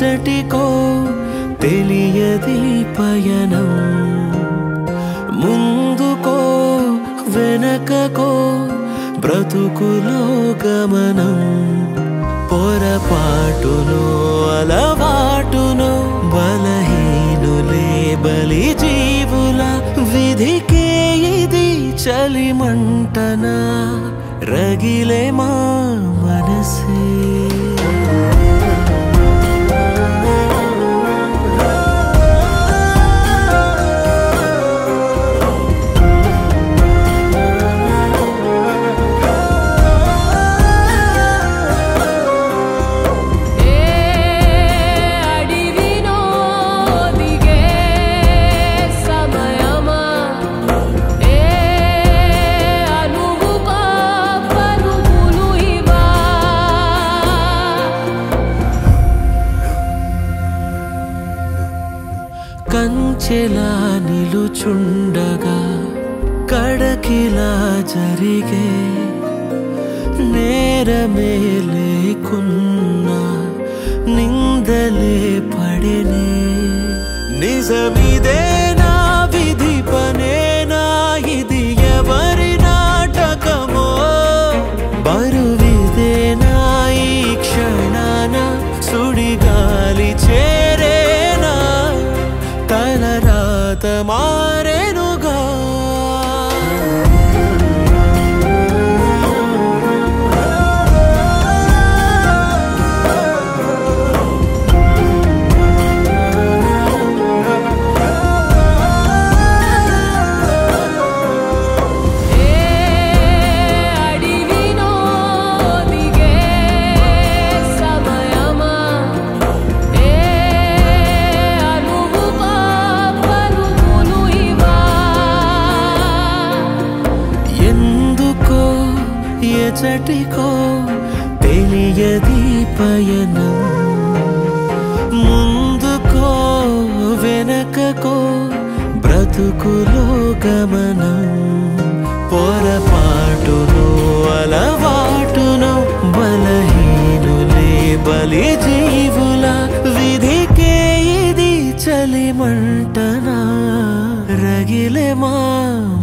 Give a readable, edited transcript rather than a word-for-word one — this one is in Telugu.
చటికో తెలియది పయనం ముందుకో వెనకకో బ్రతుకులో గమనం పొరపాటును అలవాటును బలహీనులే బలి జీవుల విధికే ఇది చలిమంటన రగిలే మా మనసే కంచెలా నిలుచుండగా కడకిలా జరిగే నేరమే లేకున్నా నిందలే పడేనే నిజమిదే నా విధి పనేనా ఇది ఎవరి నాటకమో బరువిదే నా ఈ క్షణాన సుడిగాలి చే మారేనుగా చటికో తెలియది పయనం ముందుకో వెనకకో బ్రతుకులో గమనం పొరపాటును అలవాటును బలహీనులే బలి జీవుల విధికే ఇది చలిమంటన రగిలే మా